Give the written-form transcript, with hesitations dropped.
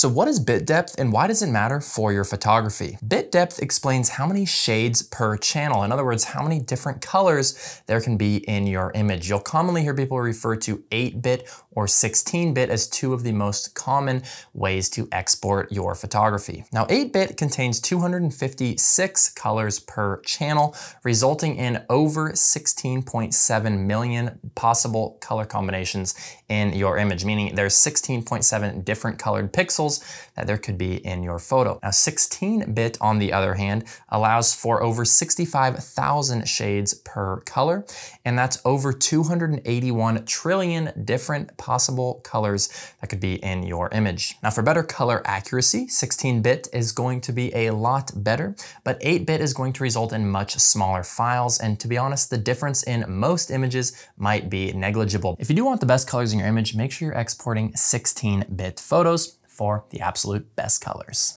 So what is bit depth and why does it matter for your photography? Bit depth explains how many shades per channel. In other words, how many different colors there can be in your image. You'll commonly hear people refer to 8-bit or 16-bit as two of the most common ways to export your photography. Now, 8-bit contains 256 colors per channel, resulting in over 16.7 million possible color combinations in your image, meaning there's 16.7 different colored pixels that there could be in your photo. Now, 16-bit, on the other hand, allows for over 65,000 shades per color, and that's over 281 trillion different possible colors that could be in your image. Now, for better color accuracy, 16-bit is going to be a lot better, but 8-bit is going to result in much smaller files, and to be honest, the difference in most images might be negligible. If you do want the best colors in your image, make sure you're exporting 16-bit photos for the absolute best colors.